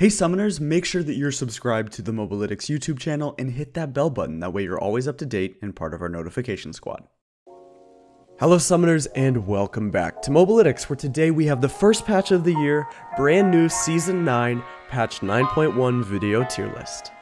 Hey Summoners, make sure that you're subscribed to the Mobalytics YouTube channel and hit that bell button, that way you're always up to date and part of our notification squad. Hello Summoners and welcome back to Mobalytics, where today we have the first patch of the year, brand new Season 9, Patch 9.1 video tier list.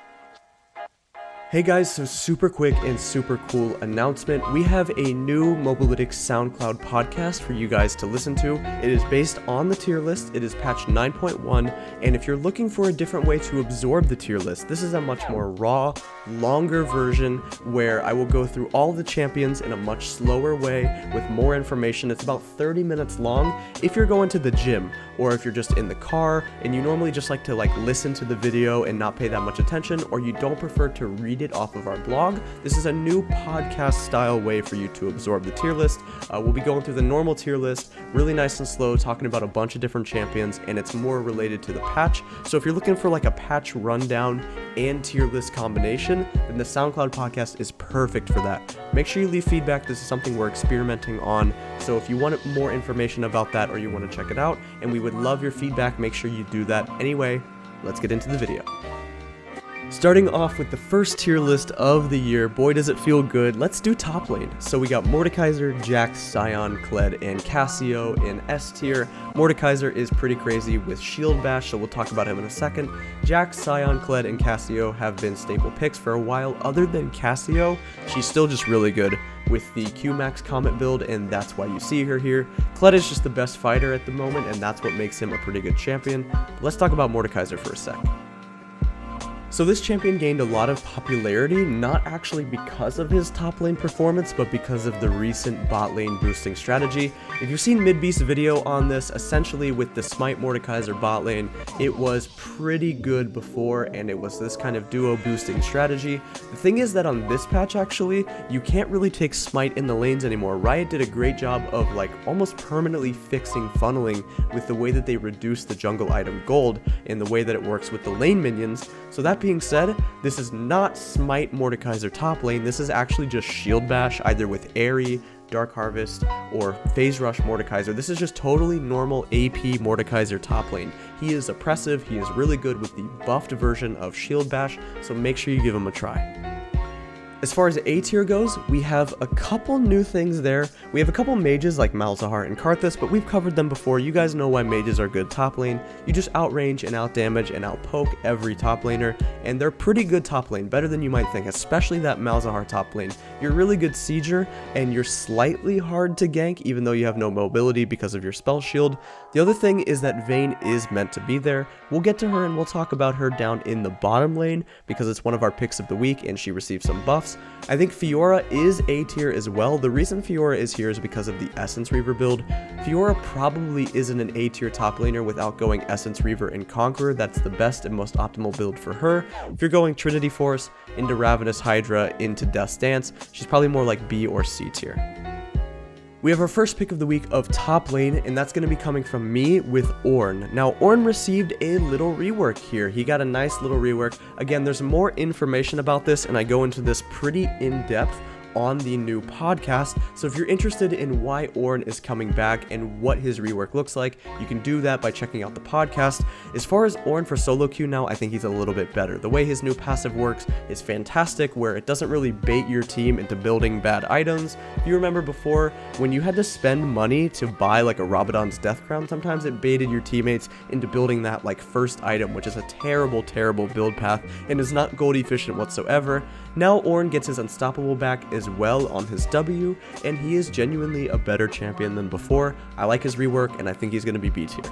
Hey guys, so super quick and super cool announcement. We have a new Mobalytics SoundCloud podcast for you guys to listen to. It is based on the tier list. It is patch 9.1. And if you're looking for a different way to absorb the tier list, this is a much more raw, longer version where I will go through all the champions in a much slower way with more information. It's about 30 minutes long. If you're going to the gym or if you're just in the car and you normally just like to listen to the video and not pay that much attention, or you don't prefer to read it off of our blog, this is a new podcast style way for you to absorb the tier list. We'll be going through the normal tier list really nice and slow, talking about a bunch of different champions, and it's more related to the patch. So if you're looking for like a patch rundown and tier list combination, then the SoundCloud podcast is perfect for that. Make sure you leave feedback. This is something we're experimenting on, so if you want more information about that or you want to check it out, and we would love your feedback, make sure you do that. Anyway, let's get into the video. Starting off with the first tier list of the year, boy does it feel good. Let's do top lane. So we got Mordekaiser, Jax, Scion, Kled, and Cassio in S tier. Mordekaiser is pretty crazy with Shield Bash, so we'll talk about him in a second. Jax, Scion, Kled, and Cassio have been staple picks for a while. Other than Cassio, she's still just really good with the Q-Max Comet build, and that's why you see her here. Kled is just the best fighter at the moment, and that's what makes him a pretty good champion. But let's talk about Mordekaiser for a sec. So this champion gained a lot of popularity, not actually because of his top lane performance, but because of the recent bot lane boosting strategy. If you've seen Mid-Beast's video on this, essentially with the Smite Mordekaiser bot lane, it was pretty good before, and it was this kind of duo boosting strategy. The thing is that on this patch actually, you can't really take Smite in the lanes anymore. Riot did a great job of almost permanently fixing funneling with the way that they reduced the jungle item gold and the way that it works with the lane minions. So that being said, this is not Smite Mordekaiser top lane. This is actually just Shield Bash, either with Airy, Dark Harvest, or Phase Rush Mordekaiser. This is just totally normal AP Mordekaiser top lane. He is oppressive, he is really good with the buffed version of Shield Bash, so make sure you give him a try. As far as A tier goes, we have a couple new things there. We have a couple mages like Malzahar and Karthus, but we've covered them before. You guys know why mages are good top lane. You just outrange and outdamage and outpoke every top laner, and they're pretty good top lane, better than you might think, especially that Malzahar top lane. You're a really good sieger, and you're slightly hard to gank, even though you have no mobility because of your spell shield. The other thing is that Vayne is meant to be there. We'll get to her and we'll talk about her down in the bottom lane because it's one of our picks of the week and she received some buffs. I think Fiora is A tier as well. The reason Fiora is here is because of the Essence Reaver build. Fiora probably isn't an A tier top laner without going Essence Reaver and Conqueror. That's the best and most optimal build for her. If you're going Trinity Force into Ravenous Hydra into Death's Dance, she's probably more like B or C tier. We have our first pick of the week of top lane, and that's going to be coming from me with Ornn. Now, Ornn received a little rework here. He got a nice little rework. Again, there's more information about this, and I go into this pretty in-depth on the new podcast. So if you're interested in why Ornn is coming back and what his rework looks like, you can do that by checking out the podcast. As far as Ornn for solo queue now, I think he's a little bit better. The way his new passive works is fantastic, where it doesn't really bait your team into building bad items. If you remember before, when you had to spend money to buy a Rabadon's Death Crown, sometimes it baited your teammates into building that first item, which is a terrible, terrible build path and is not gold efficient whatsoever. Now Ornn gets his unstoppable back as well on his W, and he is genuinely a better champion than before. I like his rework, and I think he's going to be B tier.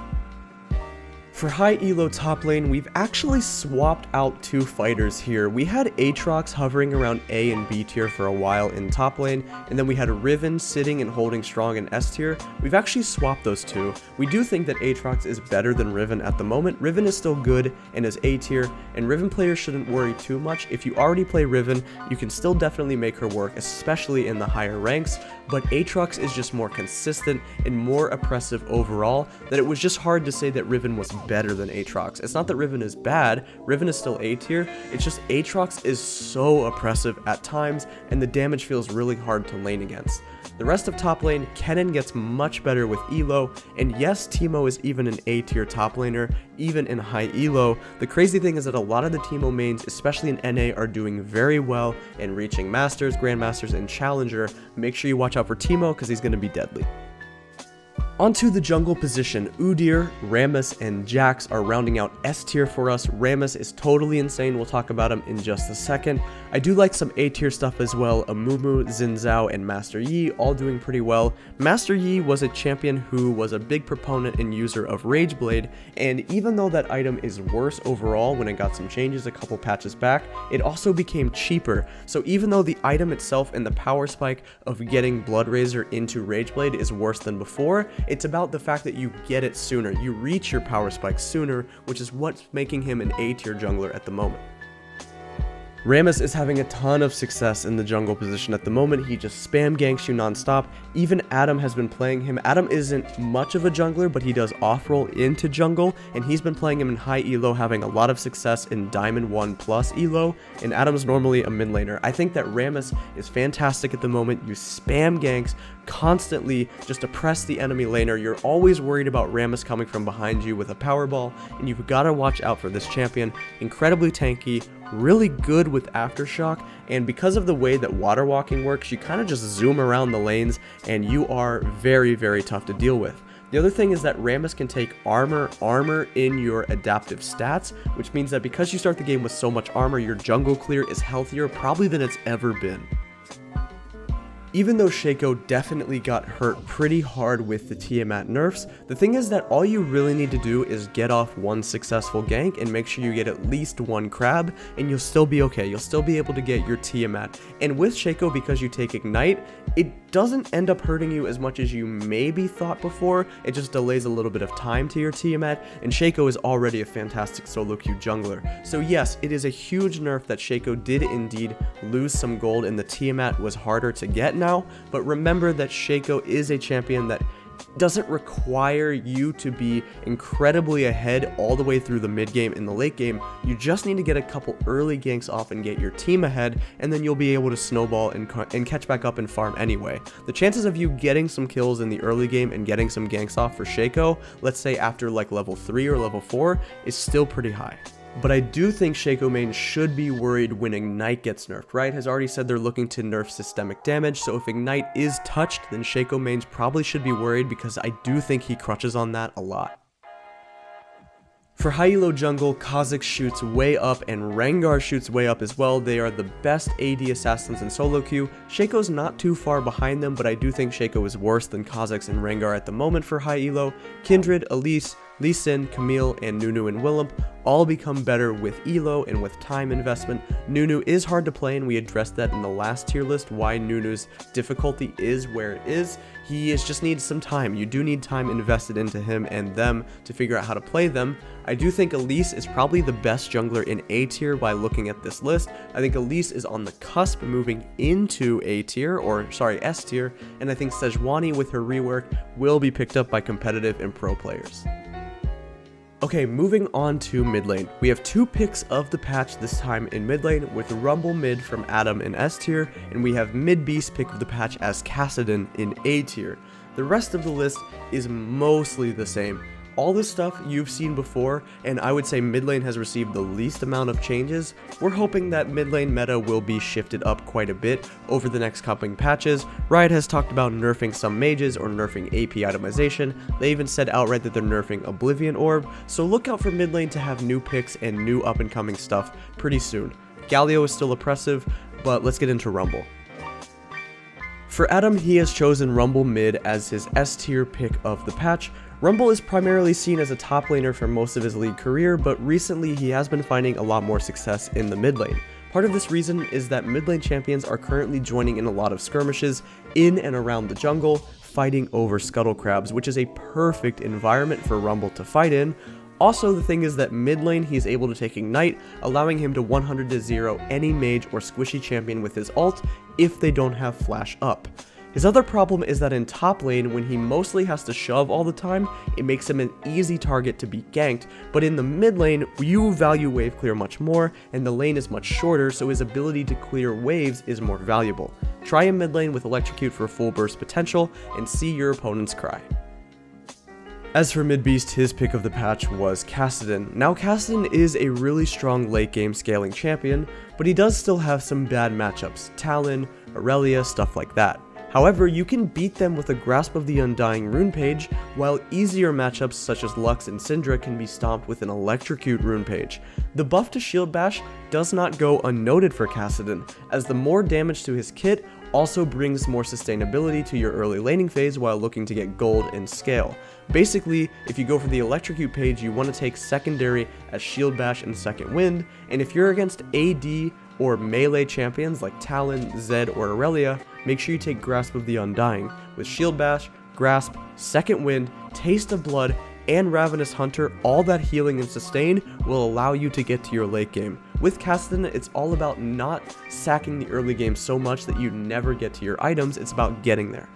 For high elo top lane, we've actually swapped out two fighters here. We had Aatrox hovering around A and B tier for a while in top lane, and then we had Riven sitting and holding strong in S tier. We've actually swapped those two. We do think that Aatrox is better than Riven at the moment. Riven is still good and is A tier, and Riven players shouldn't worry too much. If you already play Riven, you can still definitely make her work, especially in the higher ranks, but Aatrox is just more consistent and more oppressive overall, that it was just hard to say that Riven was better than Aatrox. It's not that Riven is bad, Riven is still A tier, it's just Aatrox is so oppressive at times and the damage feels really hard to lane against. The rest of top lane, Kennen gets much better with elo, and yes, Teemo is even an A tier top laner, even in high elo. The crazy thing is that a lot of the Teemo mains, especially in NA, are doing very well and reaching Masters, Grandmasters, and Challenger. Make sure you watch out for Teemo because he's going to be deadly. Onto the jungle position, Udyr, Rammus, and Jax are rounding out S tier for us. Rammus is totally insane, we'll talk about him in just a second. I do like some A tier stuff as well, Amumu, Xin Zhao, and Master Yi all doing pretty well. Master Yi was a champion who was a big proponent and user of Rageblade, and even though that item is worse overall when it got some changes a couple patches back, it also became cheaper. So even though the item itself and the power spike of getting Bloodraiser into Rageblade is worse than before, it's about the fact that you get it sooner, you reach your power spike sooner, which is what's making him an A tier jungler at the moment. Rammus is having a ton of success in the jungle position at the moment. He just spam ganks you non-stop. Even Adam has been playing him. Adam isn't much of a jungler, but he does off-roll into jungle, and he's been playing him in high elo, having a lot of success in Diamond 1 plus elo, and Adam's normally a mid laner. I think that Rammus is fantastic at the moment. You spam ganks constantly just to press the enemy laner. You're always worried about Rammus coming from behind you with a powerball, and you've got to watch out for this champion. Incredibly tanky, really good with aftershock, and because of the way that water walking works, you kind of just zoom around the lanes and you are very tough to deal with. The other thing is that Rammus can take armor in your adaptive stats, which means that because you start the game with so much armor, your jungle clear is healthier probably than it's ever been. Even though Shaco definitely got hurt pretty hard with the Tiamat nerfs, the thing is that all you really need to do is get off one successful gank and make sure you get at least one crab, and you'll still be okay. You'll still be able to get your Tiamat. And with Shaco, because you take Ignite, it doesn't end up hurting you as much as you maybe thought before. It just delays a little bit of time to your Tiamat, and Shaco is already a fantastic solo queue jungler. So yes, it is a huge nerf that Shaco did indeed lose some gold and the Tiamat was harder to get now, but remember that Shaco is a champion that doesn't require you to be incredibly ahead all the way through the mid game and the late game. You just need to get a couple early ganks off and get your team ahead, and then you'll be able to snowball and catch back up and farm anyway. The chances of you getting some kills in the early game and getting some ganks off for Shaco, let's say after like level 3 or level 4, is still pretty high. But I do think Shaco main should be worried when Ignite gets nerfed, right? Has already said they're looking to nerf systemic damage, so if Ignite is touched, then Shaco mains probably should be worried because I do think he crutches on that a lot. For high elo jungle, Kha'zix shoots way up and Rengar shoots way up as well. They are the best AD assassins in solo queue. Shaco's not too far behind them, but I do think Shaco is worse than Kha'zix and Rengar at the moment for high elo. Kindred, Elise, Lee Sin, Camille, and Nunu and Willump all become better with elo and with time investment. Nunu is hard to play, and we addressed that in the last tier list, why Nunu's difficulty is where it is. He is just needs some time. You do need time invested into him and them to figure out how to play them. I do think Elise is probably the best jungler in A tier by looking at this list. I think Elise is on the cusp moving into A tier, or sorry, S tier, and I think Sejuani with her rework will be picked up by competitive and pro players. Okay, moving on to mid lane. We have two picks of the patch this time in mid lane, with Rumble mid from Adam in S tier, and we have mid beast pick of the patch as Kassadin in A tier. The rest of the list is mostly the same. All this stuff you've seen before, and I would say mid lane has received the least amount of changes. We're hoping that mid lane meta will be shifted up quite a bit over the next coming patches. Riot has talked about nerfing some mages or nerfing AP itemization. They even said outright that they're nerfing Oblivion Orb, so look out for mid lane to have new picks and new up and coming stuff pretty soon. Galio is still oppressive, but let's get into Rumble. For Adam, he has chosen Rumble mid as his S tier pick of the patch. Rumble is primarily seen as a top laner for most of his league career, but recently he has been finding a lot more success in the mid lane. Part of this reason is that mid lane champions are currently joining in a lot of skirmishes in and around the jungle, fighting over scuttle crabs, which is a perfect environment for Rumble to fight in. Also, the thing is that mid lane, he's able to take Ignite, allowing him to 100-0 any mage or squishy champion with his ult if they don't have flash up. His other problem is that in top lane, when he mostly has to shove all the time, it makes him an easy target to be ganked, but in the mid lane, you value wave clear much more, and the lane is much shorter, so his ability to clear waves is more valuable. Try him mid lane with Electrocute for full burst potential, and see your opponents cry. As for mid beast, his pick of the patch was Kassadin. Now Kassadin is a really strong late game scaling champion, but he does still have some bad matchups, Talon, Irelia, stuff like that. However, you can beat them with a grasp of the Undying rune page, while easier matchups such as Lux and Syndra can be stomped with an Electrocute rune page. The buff to Shield Bash does not go unnoted for Kassadin, as the more damage to his kit also brings more sustainability to your early laning phase while looking to get gold and scale. Basically, if you go for the Electrocute page, you want to take secondary as Shield Bash and Second Wind, and if you're against AD or melee champions like Talon, Zed, or Irelia, make sure you take Grasp of the Undying, with Shield Bash, Grasp, Second Wind, Taste of Blood, and Ravenous Hunter. All that healing and sustain will allow you to get to your late game. With Kassadin, it's all about not sacking the early game so much that you never get to your items, it's about getting there.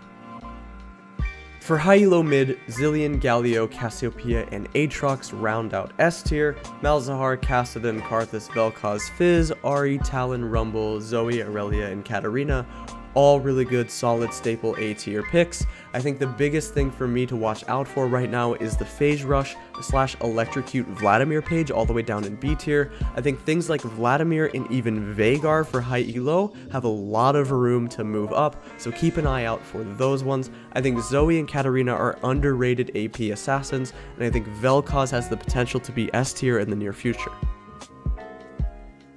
For high elo mid, Zillion, Galio, Cassiopeia, and Aatrox round out S tier. Malzahar, Kassadin, Karthus, Vel'Koz, Fizz, Ahri, Talon, Rumble, Zoe, Irelia, and Katarina. All really good, solid, staple A tier picks. I think the biggest thing for me to watch out for right now is the Phase Rush / Electrocute Vladimir page all the way down in B tier. I think things like Vladimir and even Vhagar for high elo have a lot of room to move up, so keep an eye out for those ones. I think Zoe and Katarina are underrated AP assassins, and I think Vel'Koz has the potential to be S tier in the near future.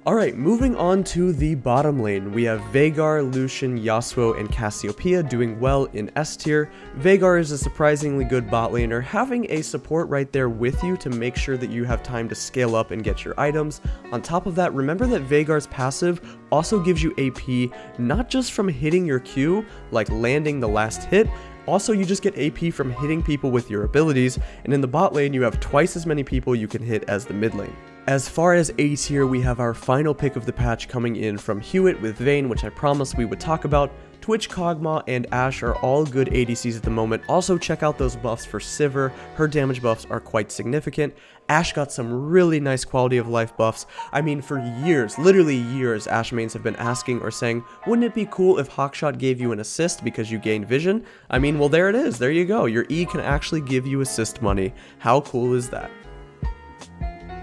Alright, moving on to the bottom lane, we have Vhagar, Lucian, Yasuo, and Cassiopeia doing well in S tier. Vhagar is a surprisingly good bot laner, having a support right there with you to make sure that you have time to scale up and get your items. On top of that, remember that Vhagar's passive also gives you AP not just from hitting your Q, like landing the last hit. Also, you just get AP from hitting people with your abilities, and in the bot lane, you have twice as many people you can hit as the mid lane. As far as A tier, we have our final pick of the patch coming in from Hewitt with Vayne, which I promised we would talk about. Twitch, Kog'Maw, and Ashe are all good ADCs at the moment. Also check out those buffs for Sivir, her damage buffs are quite significant. Ashe got some really nice quality of life buffs. I mean, for years, literally years, Ashe mains have been asking or saying, wouldn't it be cool if Hawkshot gave you an assist because you gained vision? I mean, well there it is, there you go, your E can actually give you assist money. How cool is that?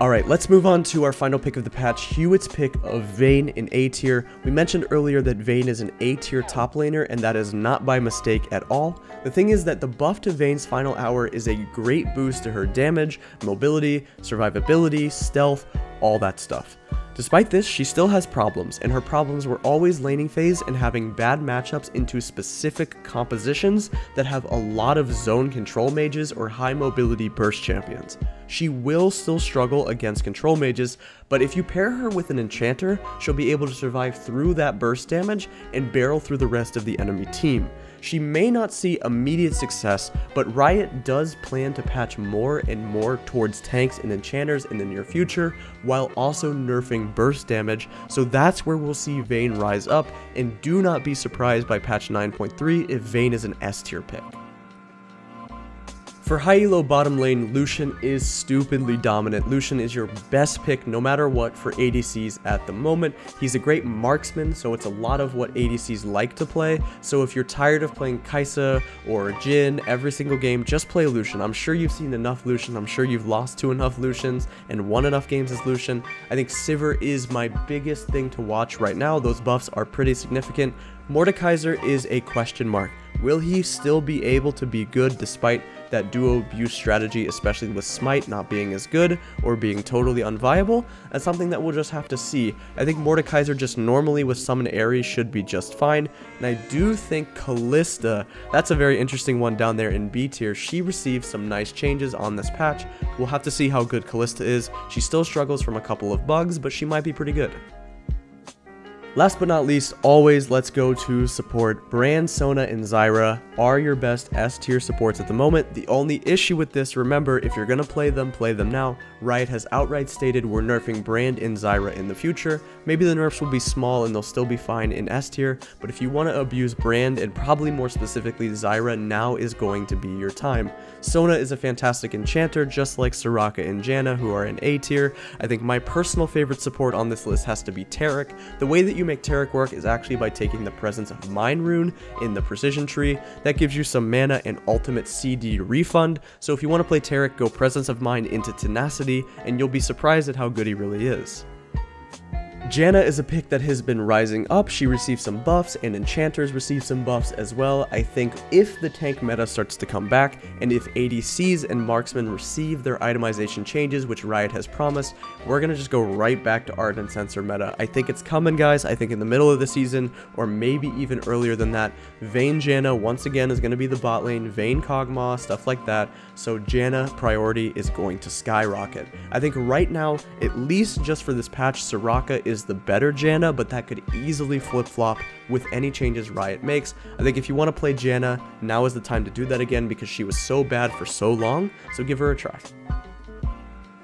Alright, let's move on to our final pick of the patch, Hewitt's pick of Vayne in A tier. We mentioned earlier that Vayne is an A tier top laner, and that is not by mistake at all. The thing is that the buff to Vayne's final hour is a great boost to her damage, mobility, survivability, stealth, all that stuff. Despite this, she still has problems, and her problems were always laning phase and having bad matchups into specific compositions that have a lot of zone control mages or high mobility burst champions. She will still struggle against control mages, but if you pair her with an enchanter, she'll be able to survive through that burst damage and barrel through the rest of the enemy team. She may not see immediate success, but Riot does plan to patch more and more towards tanks and enchanters in the near future, while also nerfing burst damage, so that's where we'll see Vayne rise up, and do not be surprised by patch 9.3 if Vayne is an S tier pick. For high elo bottom lane, Lucian is stupidly dominant. Lucian is your best pick no matter what for ADCs at the moment. He's a great marksman, so it's a lot of what ADCs like to play. So if you're tired of playing Kai'Sa or Jhin every single game, just play Lucian. I'm sure you've seen enough Lucian, I'm sure you've lost to enough Lucians and won enough games as Lucian. I think Sivir is my biggest thing to watch right now, those buffs are pretty significant. Mordekaiser is a question mark. Will he still be able to be good despite that duo abuse strategy, especially with Smite not being as good or being totally unviable? That's something that we'll just have to see. I think Mordekaiser just normally with Summon Ares should be just fine, and I do think Kalista, that's a very interesting one down there in B tier. She received some nice changes on this patch. We'll have to see how good Kalista is. She still struggles from a couple of bugs, but she might be pretty good. Last but not least, always let's go to support. Brand, Sona, and Zyra are your best S tier supports at the moment. The only issue with this, remember, if you're gonna play them now. Riot has outright stated we're nerfing Brand and Zyra in the future. Maybe the nerfs will be small and they'll still be fine in S tier, but if you want to abuse Brand and probably more specifically Zyra, now is going to be your time. Sona is a fantastic enchanter, just like Soraka and Janna, who are in A tier. I think my personal favorite support on this list has to be Taric. The way that you make Taric work is actually by taking the Presence of Mind rune in the precision tree. That gives you some mana and ultimate CD refund, so if you want to play Taric, go Presence of Mind into Tenacity and you'll be surprised at how good he really is. Janna is a pick that has been rising up. She received some buffs and enchanters received some buffs as well. I think if the tank meta starts to come back and if ADCs and marksmen receive their itemization changes, which Riot has promised, we're gonna just go right back to Ardent Sensor meta. I think it's coming, guys. I think in the middle of the season or maybe even earlier than that. Vayne Janna once again is gonna be the bot lane, Vayne Kog'Maw, stuff like that. So Janna priority is going to skyrocket. I think right now, at least just for this patch, Soraka is the better Janna, but that could easily flip-flop with any changes Riot makes. I think if you want to play Janna, now is the time to do that again because she was so bad for so long, so give her a try.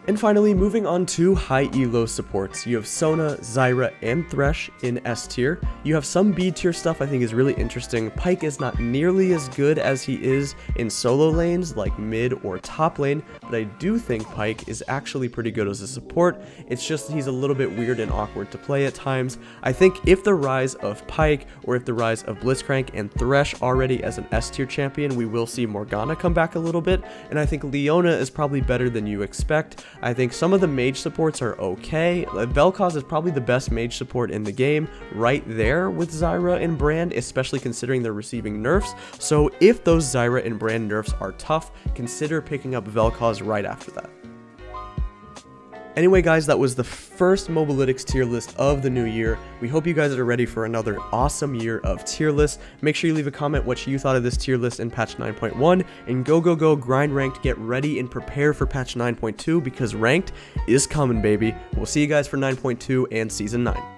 And finally, moving on to high elo supports. You have Sona, Zyra, and Thresh in S tier. You have some B tier stuff I think is really interesting. Pyke is not nearly as good as he is in solo lanes like mid or top lane, but I do think Pyke is actually pretty good as a support. It's just he's a little bit weird and awkward to play at times. I think if the rise of Pyke or if the rise of Blitzcrank and Thresh already as an S tier champion, we will see Morgana come back a little bit, and I think Leona is probably better than you expect. I think some of the mage supports are okay. Vel'Koz is probably the best mage support in the game, right there with Zyra and Brand, especially considering they're receiving nerfs. So if those Zyra and Brand nerfs are tough, consider picking up Vel'Koz right after that. Anyway guys, that was the first Mobalytics tier list of the new year. We hope you guys are ready for another awesome year of tier lists. Make sure you leave a comment what you thought of this tier list in patch 9.1, and go grind ranked, get ready and prepare for patch 9.2 because ranked is coming, baby. We'll see you guys for 9.2 and season 9.